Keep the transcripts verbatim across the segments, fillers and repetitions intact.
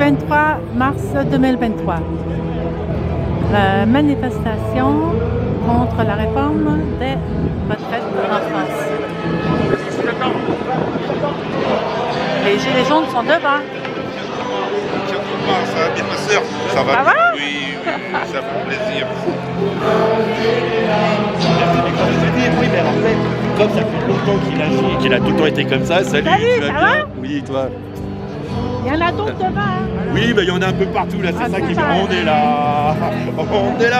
vingt-trois mars deux mille vingt-trois. La manifestation contre la réforme des retraites en France. Les gilets jaunes sont devant. Ça va bien, ma soeur. Ça va, ça va? Oui, oui, ça fait plaisir. Oui, mais en fait, comme ça fait longtemps qu'il agit et qu'il a tout le temps été comme ça, salut, salut tu vas ça bien va? Oui, toi. Il y en a d'autres devant. Hein. Oui, mais il y en a un peu partout, là, c'est ah, ça qui est bien. On est là. On est là.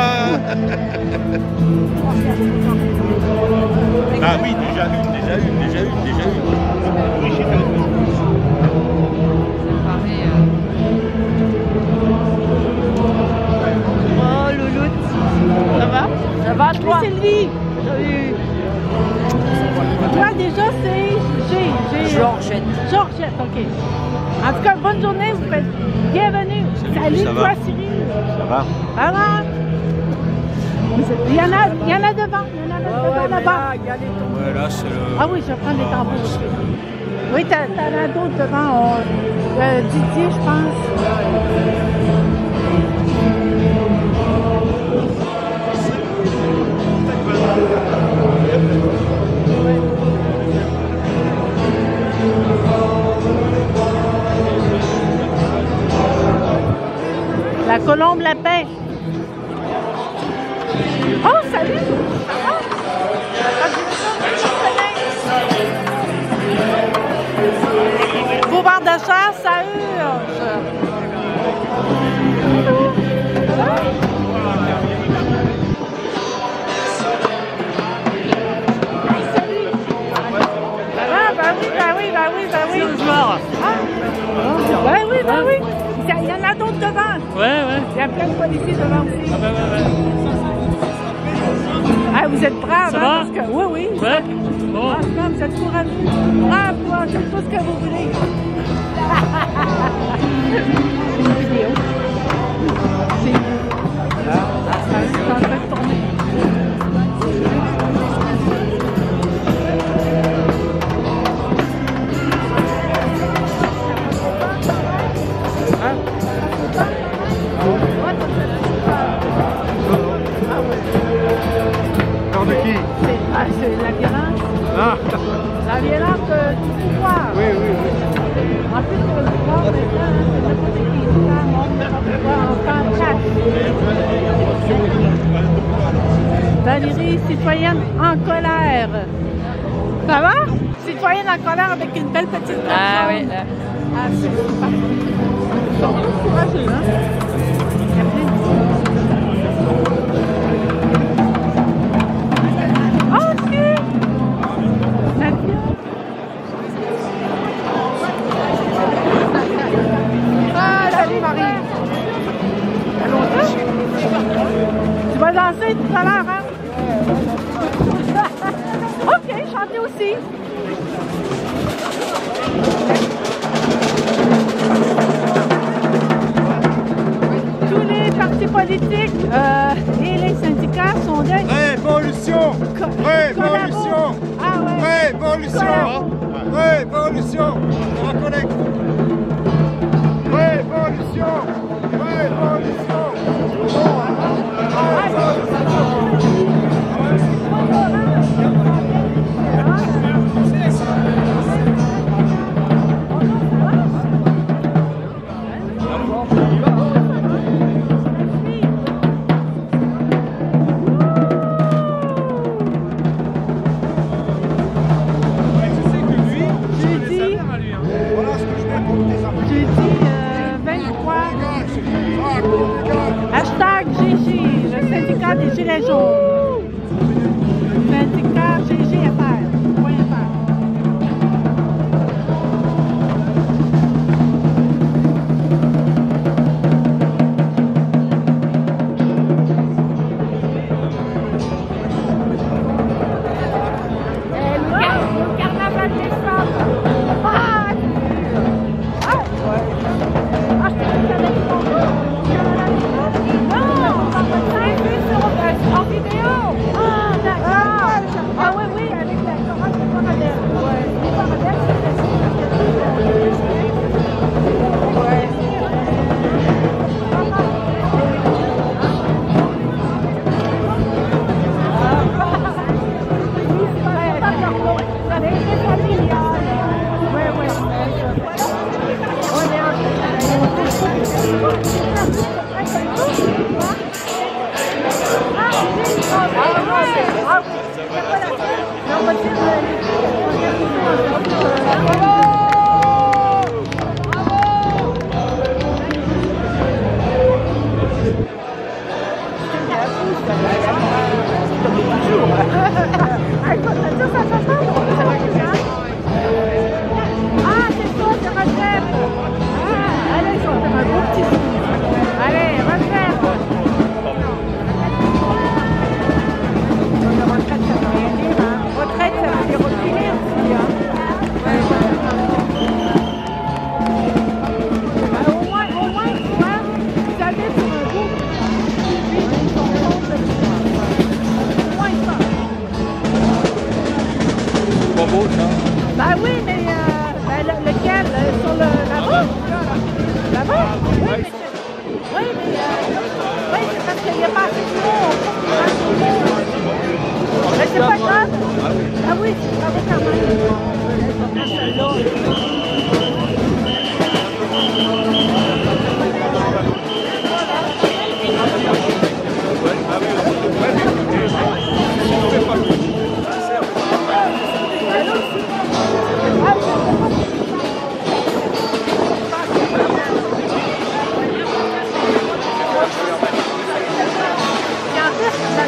Ah oui, déjà une, déjà une, déjà une, déjà une. Oui, j'ai pas eu. Oh, Louloute, ça va? Ça va, toi? Oui, Sylvie. Salut. Toi, déjà, c'est... J'ai... Georgette. Georgette, ok. En tout cas, bonne journée, vous êtes bienvenue. Salut, Salut toi, Sylvie. Ça va? Ça va? Il y en a, il y en a devant, il y en a devant, là-bas. Ouais, là, c'est le... Ah oui, je prends des tambours. Oui, t'as as, d'autres devant. On... Euh, Didier, je pense. La Colombe Lapin. Oh, salut! Ça va? Ah, pouvoir d'achat, ça urge! Ouais, ouais. Il y a plein de policiers devant aussi. Ah, bah, bah, bah. Ah, vous êtes braves, hein, parce que... Oui, oui. Ouais. Bon. Franchement, vous êtes courageux. Brave, toi, je fais tout ce que vous voulez. C'est une vidéo. C'est... C'est en train de tourner. Valérie, citoyenne en colère. Ça va? Citoyenne en colère avec une belle petite robe. Ah oui, là. Ah, c'est super. Ils sont tous courageux, hein? Il y a plein de... Oh, si! Mathieu! Ah, salut, Marie! Tu vas danser tout à l'heure, hein? Ok, chantez aussi. Tous les partis politiques euh, et les syndicats sont des... Révolution! Révolution! Ah ouais! Révolution! Révolution! On reconnecte! Révolution! Révolution! route, là. Ben oui, mais euh, ben, le, lequel? Sur le, la route, là? La route? Oui, mais c'est oui, euh, oui, parce qu'il n'y a pas assez de monde. Mais c'est pas grave. Ah oui, c'est pas quand même. Là, j'espère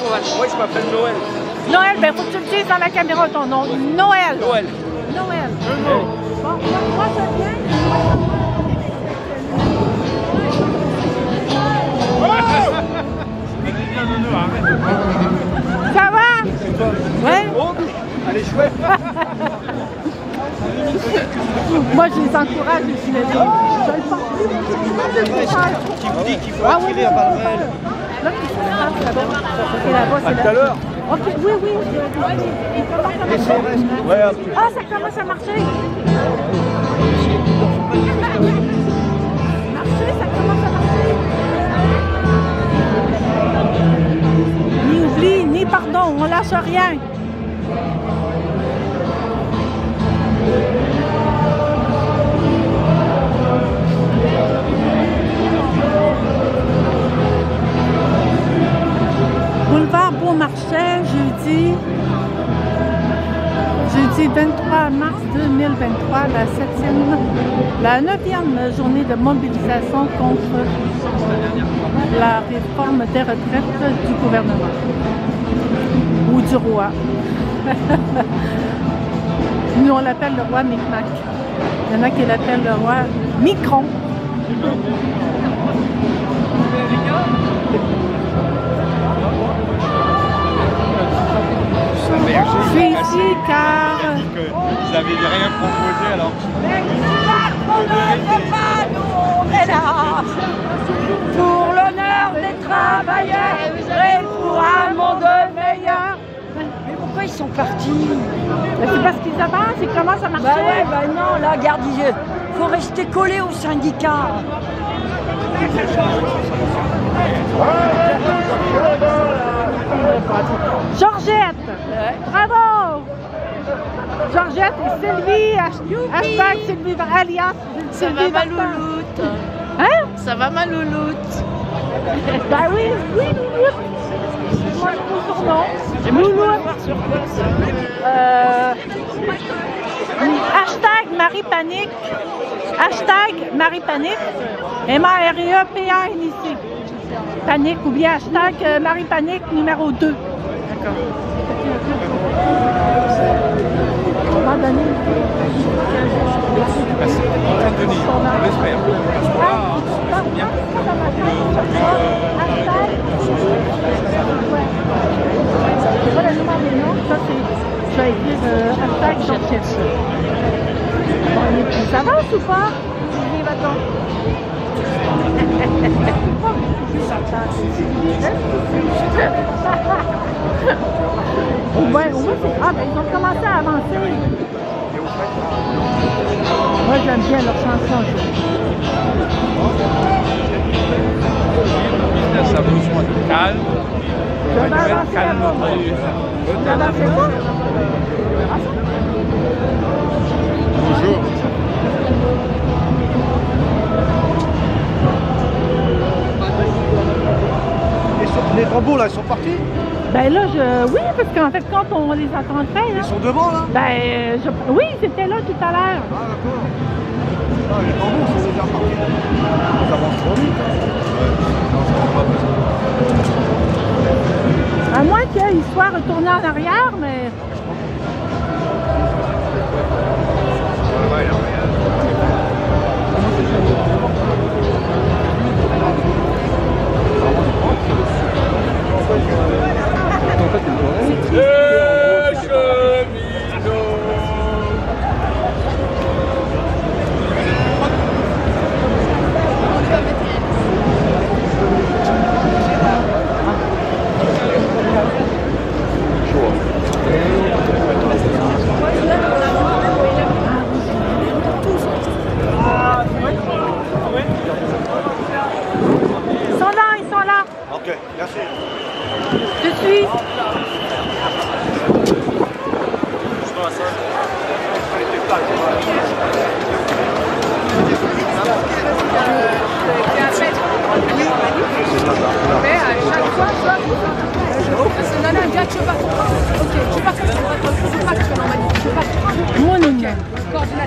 qu'on va... Moi je m'appelle Noël. Noël, ben faut que tu le dises dans la caméra ton nom. Noël. Noël. Noël. Un nom. Bon, moi ça vient. Ça va? Ouais. Allez, chouette. Moi je les encourage, je suis les deux. Je le porte. Qui vous dit qu'il faut tirer à balles réelles? Là, c'est là-bas. C'est là-bas, c'est là. À tout à l'heure. Ok, oui, oui. Ah, ça commence à marcher. Marcher, ça commence à marcher. Ni oubli, ni pardon, on lâche rien. Boulevard Beaumarchais, jeudi, jeudi vingt-trois mars deux mille vingt-trois, la septième, la neuvième journée de mobilisation contre la réforme des retraites du gouvernement ou du roi. Nous, on l'appelle le roi Micmac. Il y en a qui l'appellent le roi Micron. Je suis ici car... Vous n'avez rien proposé alors. On est là pour l'honneur des travailleurs et pour un monde meilleur. Mais pourquoi ils sont partis? C'est parce qu'ils avancent, ils commencent à marcher. Bah ouais, bah non, là, regarde, il faut rester collé au syndicat. Georgette, ouais. Bravo! Georgette et Sylvie, hashtag Sylvie alias Sylvie Vasta. Ça va ma louloute. Hein? Ça va ma louloute. Bah oui, oui, louloute. C'est moi le surnom. Louloute. Euh, hashtag Marie Panic. Hashtag Marie Panic. M A R E P A N I C. Panic ou bien hashtag Marie Panic numéro deux. D'accord. C'est quoi la numéro des noms? Ça c'est... Ça a été hashtag Georgette. Ça avance ou pas? Oui, va-t'en. Ouais, ouais, ah ben ils ont commencé à avancer. Moi j'aime bien leur chanson. Ça a besoin de calme. Ça va avancer calme. Bonjour. Les tambours là, ils sont partis? Ben là, je... oui, parce qu'en fait, quand on les entend le faire... Ils là... sont devant là? Ben, je... oui, c'était là tout à l'heure. Ah d'accord. Ah, les tambours, ils sont déjà partis. Ils avancent trop vite. Hein. À moins qu'ils soient retournés en arrière, mais... Ah, ouais, là, ouais.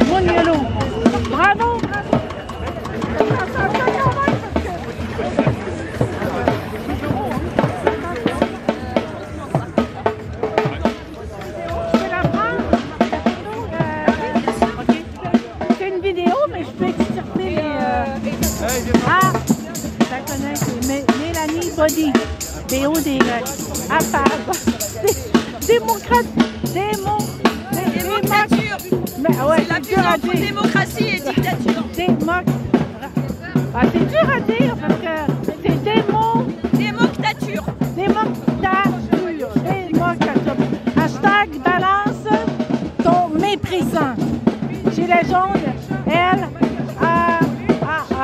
Bravo. Bravo. C'est une vidéo, mais je peux extirper les... Ah, ça connaît, Mélanie Body, B O D Y, A P A B, démocrate, démon... Démocrature. C'est la fusion entre démocratie et dictature. C'est dur à dire parce que c'est démon... Démocrature. Démocrature. Démocrature. Hashtag balance ton méprisant. Gilet jaune, elle, ah, ah, ah, ah.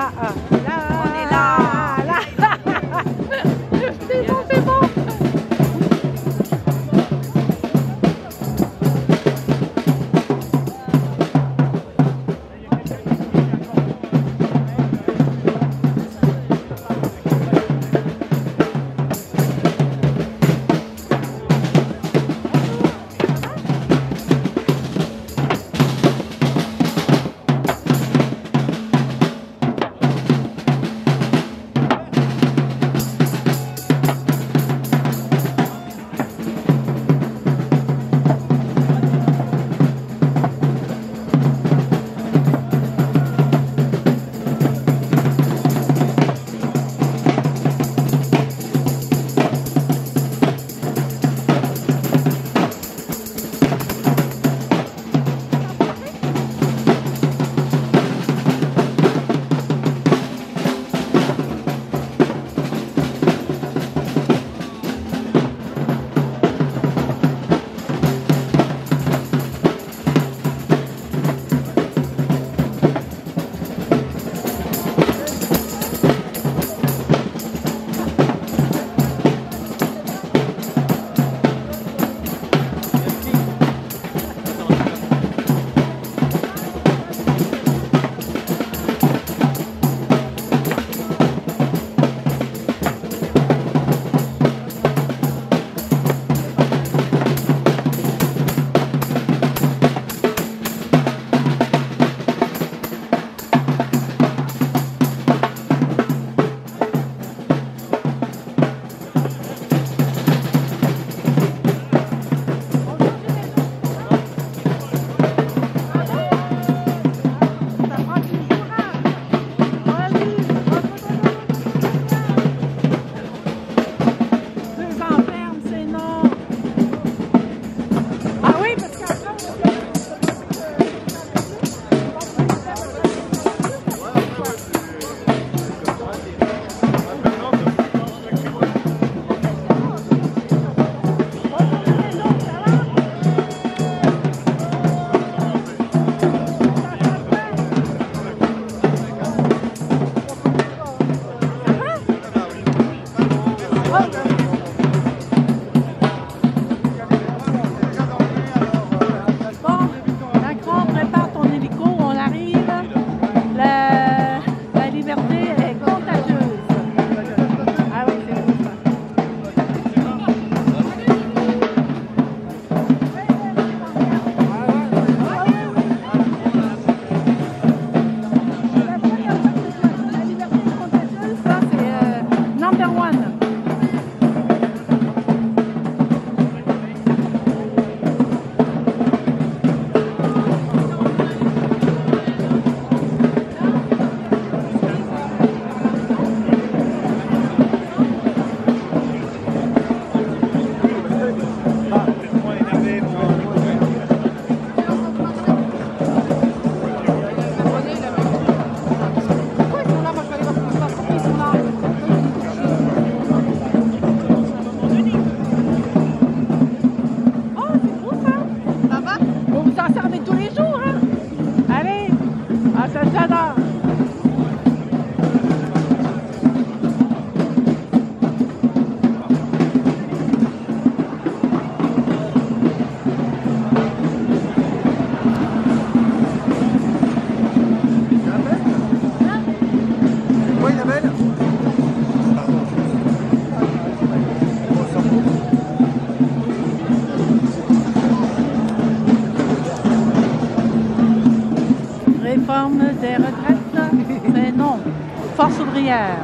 réforme des retraites, mais non, force ouvrière.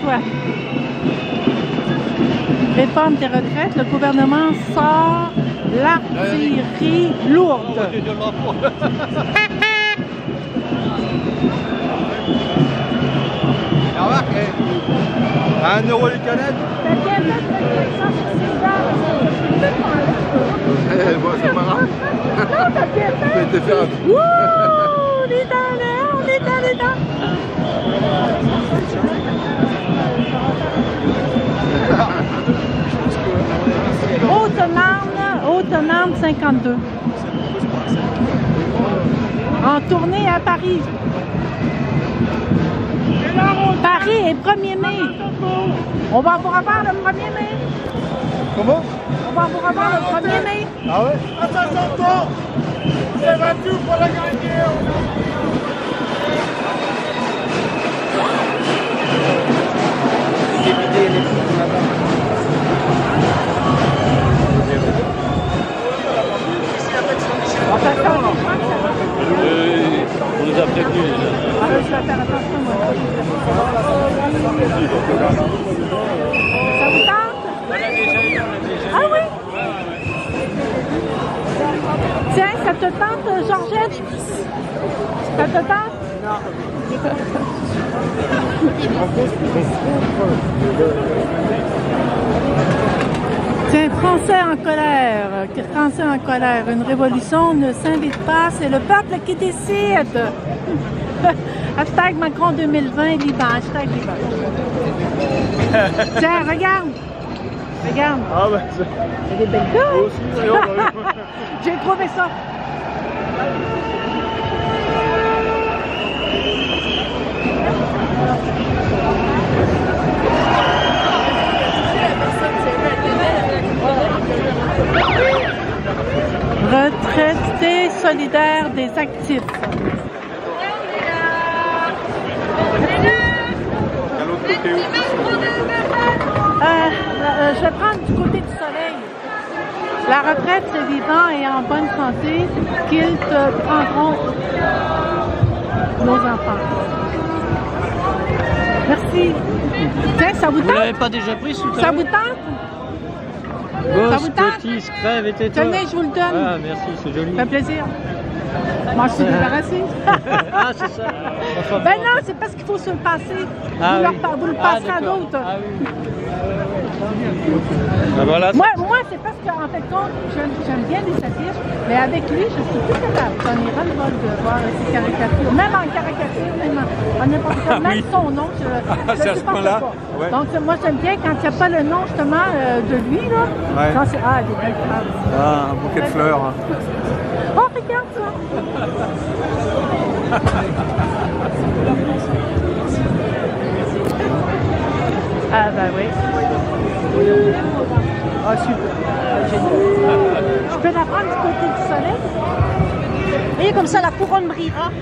Toi. Réforme des retraites, le gouvernement sort l'artillerie lourde. Un euro du canette. On est dans l'air, on est dans les dents. Haute-Marne, cinquante-deux. En tournée à Paris. Paris est premier mai. On va vous revoir le premier mai. Comment? On va vous revoir le premier mai. Ah ouais? Attention, vous avez tout pour la gagner. On nous a prévenus déjà. Ah oui, je vais faire attention moi. Ça vous tente? On a déjà eu, on a déjà eu. Ah oui? Tiens, ça te tente, Georgette? Ça te tente? Non. Tiens, Français en colère, Français en colère, une révolution ne s'invite pas, c'est le peuple qui décide. Hashtag Macron deux mille vingt, Liban, hashtag Liban. Tiens, regarde, regarde. Ah ben ça. C'est des belles choses. J'ai trouvé ça. Retraité solidaire des actifs. se prendre du côté du soleil. La retraite, c'est vivant et en bonne santé qu'ils te prendront, nos enfants. Merci. Tiens, ça vous tente? Vous l'avez pas déjà pris sous le Ça vous tente? Gosse, ça vous tente? Petit, crève et tête. Tenez, je vous le donne. Ah, merci, c'est joli. Ça fait plaisir. Moi, je suis débarrassée. Ah, c'est ça. Ah, ben non, c'est parce qu'il faut se le passer. Ah, vous, oui. leur, vous le passerez ah, à d'autres. Ah, oui. Ah, voilà. Moi, moi c'est parce qu'en fait, j'aime bien les satires, mais avec lui, je suis plus capable. J'en ai ras le bol de voir ses caricatures. Même en caricature, même en n'importe quoi, même ah, son nom, je ne le supporte pas. Ouais. Donc, moi, j'aime bien quand il n'y a pas le nom, justement, euh, de lui. Là. Ouais. Quand c'est ah, des belles fleurs. Ah, un bouquet de fleurs. Hein. Oh, regarde ça! Ah, bah oui. Ah, oh, super. Génial. Je peux la prendre du côté du soleil? Vous voyez, comme ça, la couronne brillera. Ah,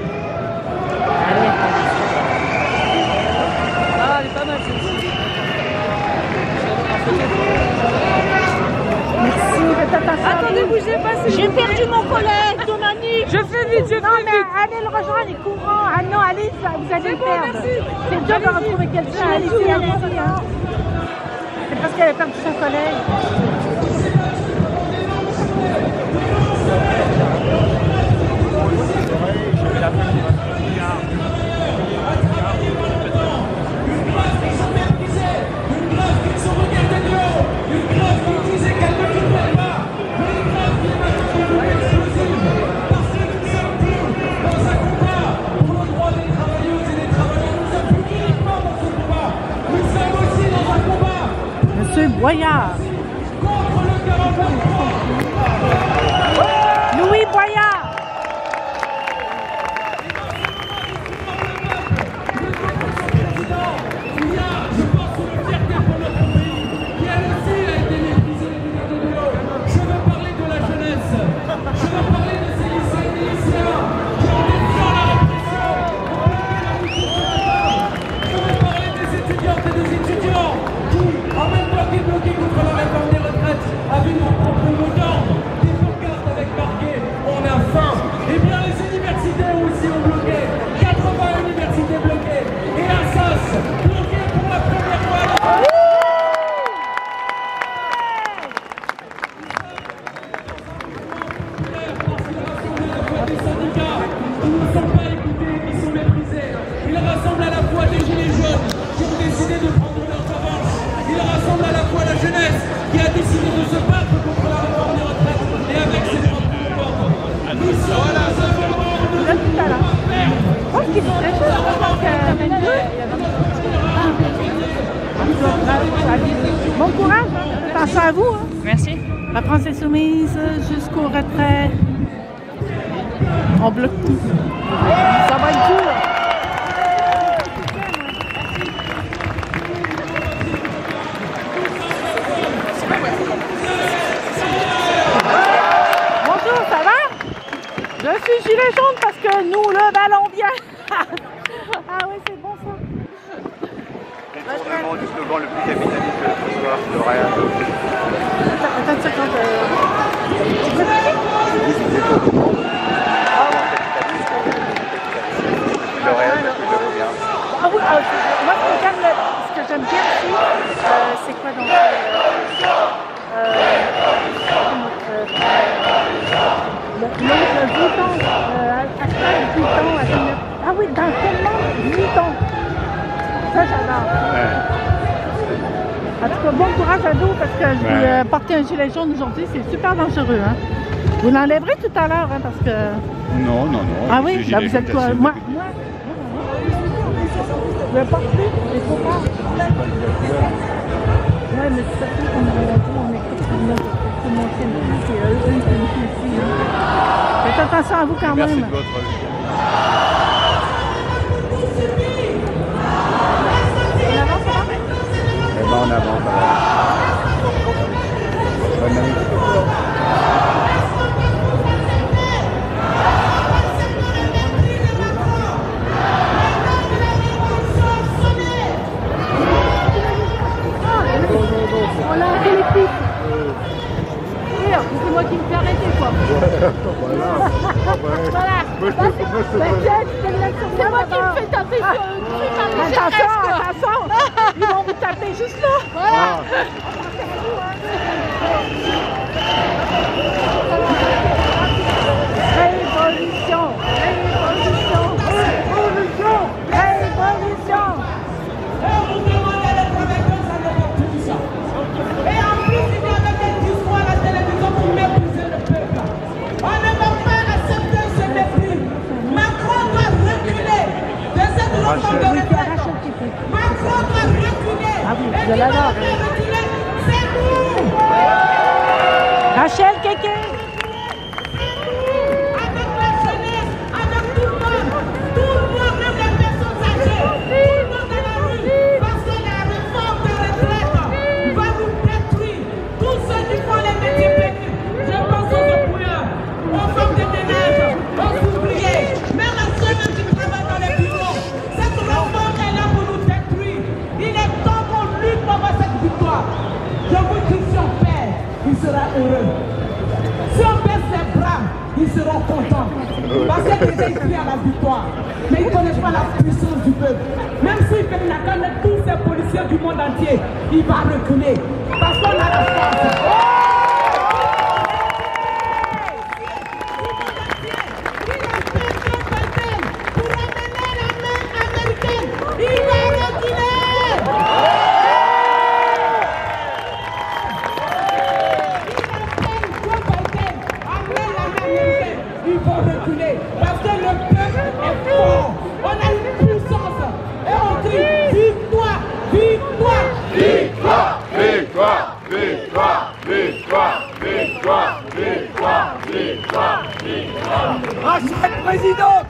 elle est pas mal, celle-ci. Attendez, bougez pas. J'ai perdu mon collègue, Dominique. Je fais vite, je fais vite. Non, mais allez le rejoindre, il est courant. Ah non, allez, vous allez le perdre. C'est dur de retrouver quelqu'un. Allez-y, allez-y. C'est parce qu'elle est comme tout son collègue. Boyard. Louis Boyard. Bon courage, pensez à vous. Hein. Merci. La France est soumise jusqu'au retrait. On bloque tout. Ça va être cool. Bonjour, ça va? Je suis gilet jaune parce que nous le ballons bien. Ah oui, c'est bon ça. C'est vraiment du slogan le plus capitaliste de ce soir, c'est vrai. Attends une seconde. Tu peux parler ? Oui, c'est le slogan capitaliste. Le réel, le plus de bien. Ah oui, moi je regarde ce que j'aime bien aussi. C'est quoi donc ? Le bouton, actuel bouton. Ah oui, dans tellement bouton. Ça, j'adore. Ouais. En tout cas, bon courage à nous, parce que je ouais. euh, porter un gilet jaune aujourd'hui, c'est super dangereux. Hein? Vous l'enlèverez tout à l'heure, hein, parce que... Non, non, non. Ah oui? Là, vous êtes quoi? Moi, moi, moi, je ne le porte plus, il faut pas. Oui, mais c'est surtout qu'on a on écoute tout le monde. Tout le monde s'est mis, c'est eux, c'est une fille. Faites attention à vous quand même. Merci de votre vie. En avant, voilà. On a t'es juste là. Voilà. Ah. Révolution, révolution, révolution, révolution. Et on vous demande à la télévision, ça ne va plus ça. Et en plus, il y a des discours à la télévision pour mépriser le peuple. On ne va pas accepter ce mépris. Macron doit reculer de cette réforme de retraite. Macron doit reculer. Ah oui, et qui va reculer, c'est nous. Rachel Kéké. Avec la jeunesse, avec tout le monde, tout le monde, même les personnes âgées, tout le monde dans la rue, parce que la réforme de retraite va nous détruire. Tous ceux qui font les métiers pénibles, je pense aux éboueurs, aux femmes de ménage, aux ouvriers, même à ceux qui travaillent dans les bureaux. Cette réforme est là pour nous détruire. Il est temps qu'on lutte pour avoir cette victoire. Je vous dis, si on perd, il sera heureux. Si on perd ses bras, il sera content. Parce qu'il est inscrit à la victoire. Mais il ne connaît pas la puissance du peuple. Même s'il fait une attaque avec tous ces policiers du monde entier, il va reculer. Parce qu'on a la force. Président